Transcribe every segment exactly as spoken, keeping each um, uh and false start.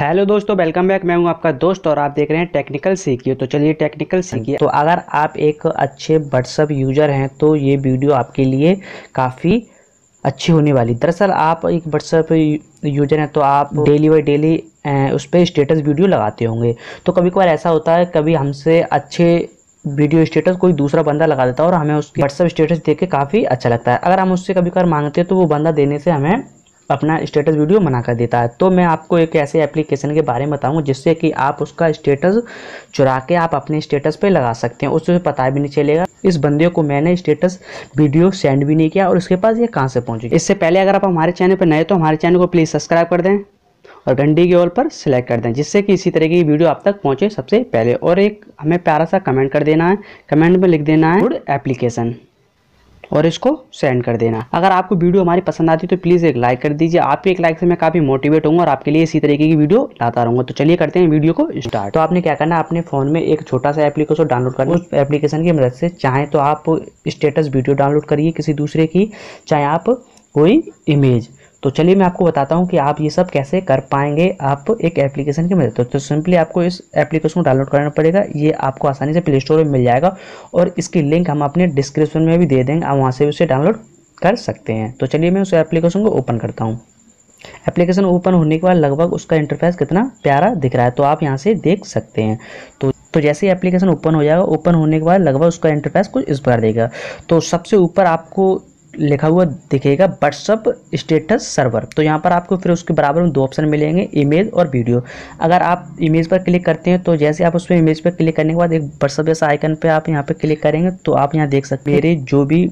Hello दोस्तों, welcome back. मैं हूं आपका दोस्त और आप देख रहे हैं टेक्निकल सीखिए। तो चलिए टेक्निकल सीखिए। तो अगर आप एक अच्छे व्हाट्सएप यूज़र हैं तो ये वीडियो आपके लिए काफ़ी अच्छी होने वाली। दरअसल आप एक व्हाट्सएप यूजर हैं तो आप डेली बाई डेली उस पर स्टेटस वीडियो लगाते होंगे। तो कभी कभार ऐसा होता है, कभी हमसे अच्छे वीडियो स्टेटस कोई दूसरा बंदा लगा देता है और हमें उसके व्हाट्सएप स्टेटस देख के काफ़ी अच्छा लगता है। अगर हम उससे कभी कभार मांगते हैं तो वो बंदा देने से हमें अपना स्टेटस वीडियो मना कर देता है। तो मैं आपको एक ऐसे एप्लीकेशन के बारे में बताऊं जिससे कि आप उसका स्टेटस चुरा के आप अपने स्टेटस पे लगा सकते हैं। उससे पता भी नहीं चलेगा इस बंदे को मैंने स्टेटस वीडियो सेंड भी नहीं किया और उसके पास ये कहां से पहुंची। इससे पहले अगर आप हमारे चैनल पर नए तो हमारे चैनल को प्लीज़ सब्सक्राइब कर दें और घंटी के ऑल पर सेलेक्ट कर दें, जिससे कि इसी तरह की वीडियो आप तक पहुँचे सबसे पहले। और एक हमें प्यारा सा कमेंट कर देना है, कमेंट में लिख देना है गुड एप्लीकेशन और इसको सेंड कर देना। अगर आपको वीडियो हमारी पसंद आती है तो प्लीज़ एक लाइक कर दीजिए। आपके एक लाइक से मैं काफ़ी मोटिवेट हूँ और आपके लिए इसी तरीके की वीडियो लाता रहूँगा। तो चलिए करते हैं वीडियो को स्टार्ट। तो आपने क्या करना है, अपने फ़ोन में एक छोटा सा एप्लीकेशन डाउनलोड करना। उस एप्लीकेशन की मदद से चाहे तो आप स्टेटस वीडियो डाउनलोड करिए किसी दूसरे की, चाहे आप कोई इमेज। तो चलिए मैं आपको बताता हूँ कि आप ये सब कैसे कर पाएंगे आप एक एप्लीकेशन की मदद से। तो सिंपली आपको इस एप्लीकेशन को डाउनलोड करना पड़ेगा। ये आपको आसानी से प्ले स्टोर में मिल जाएगा और इसकी लिंक हम अपने डिस्क्रिप्शन में भी दे देंगे, आप वहाँ से उसे डाउनलोड कर सकते हैं। तो चलिए मैं उस एप्लीकेशन को ओपन करता हूँ। एप्लीकेशन ओपन होने के बाद लगभग उसका इंटरफेस कितना प्यारा दिख रहा है तो आप यहाँ से देख सकते हैं। तो तो जैसे ही एप्लीकेशन ओपन हो जाएगा, ओपन होने के बाद लगभग उसका इंटरफेस कुछ इस प्रकार देगा। तो सबसे ऊपर आपको लिखा हुआ दिखेगा व्हाट्सअप स्टेटस सर्वर। तो यहाँ पर आपको फिर उसके बराबर में दो ऑप्शन मिलेंगे, इमेज और वीडियो। अगर आप इमेज पर क्लिक करते हैं तो जैसे आप उस पर इमेज पर क्लिक करने के बाद एक व्हाट्सअप जैसा आइकन पे आप यहाँ पे क्लिक करेंगे तो आप यहाँ देख सकते हैं मेरे जो भी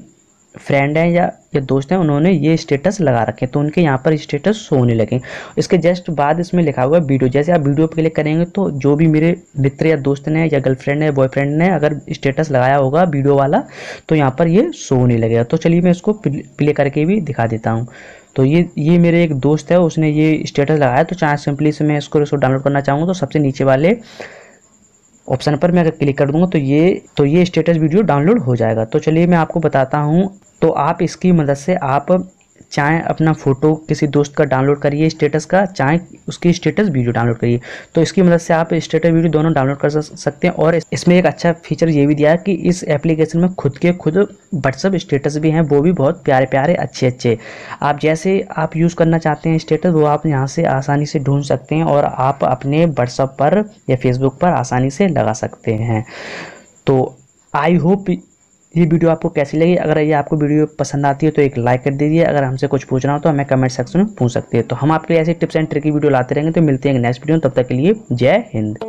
फ्रेंड हैं या या दोस्त हैं उन्होंने ये स्टेटस लगा रखे तो उनके यहाँ पर स्टेटस शो होने लगे। इसके जस्ट बाद इसमें लिखा हुआ वीडियो। जैसे आप वीडियो पर क्लिक करेंगे तो जो भी मेरे मित्र या दोस्त ने या गर्लफ्रेंड है बॉयफ्रेंड ने अगर स्टेटस लगाया होगा वीडियो वाला तो यहाँ पर ये शो होने लगेगा। तो चलिए मैं इसको प्ले करके भी दिखा देता हूँ। तो ये ये मेरे एक दोस्त है, उसने ये स्टेटस लगाया। तो चाहे सिंपली से मैं इसको इसको डाउनलोड करना चाहूँगा तो सबसे नीचे वाले ऑप्शन पर मैं अगर क्लिक कर दूँगा तो ये तो ये स्टेटस वीडियो डाउनलोड हो जाएगा। तो चलिए मैं आपको बताता हूँ। तो आप इसकी मदद से आप चाहे अपना फ़ोटो किसी दोस्त का डाउनलोड करिए स्टेटस का, चाहे उसकी स्टेटस वीडियो डाउनलोड करिए। तो इसकी मदद से आप स्टेटस वीडियो दोनों डाउनलोड कर सकते हैं। और इसमें एक अच्छा फीचर ये भी दिया है कि इस एप्लीकेशन में खुद के खुद व्हाट्सअप स्टेटस भी हैं, वो भी बहुत प्यारे प्यारे अच्छे अच्छे आप जैसे आप यूज़ करना चाहते हैं स्टेटस वो आप यहाँ से आसानी से ढूंढ सकते हैं और आप अपने व्हाट्सअप पर या फेसबुक पर आसानी से लगा सकते हैं। तो आई होप ये वीडियो आपको कैसी लगी। अगर ये आपको वीडियो पसंद आती है तो एक लाइक कर दीजिए। अगर हमसे कुछ पूछना हो तो हमें कमेंट सेक्शन में पूछ सकते हैं। तो हम आपके लिए ऐसे टिप्स एंड ट्रिक की वीडियो लाते रहेंगे। तो मिलते हैं नेक्स्ट वीडियो में, तब तक के लिए जय हिंद।